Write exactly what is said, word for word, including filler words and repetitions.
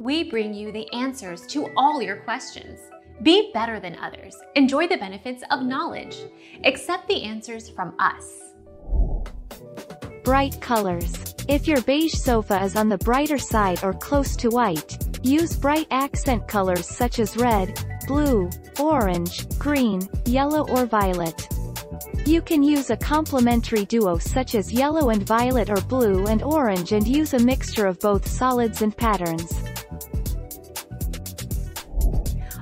We bring you the answers to all your questions. Be better than others. Enjoy the benefits of knowledge. Accept the answers from us. Bright colors. If your beige sofa is on the brighter side or close to white, use bright accent colors such as red, blue, orange, green, yellow or violet. You can use a complementary duo such as yellow and violet or blue and orange and use a mixture of both solids and patterns.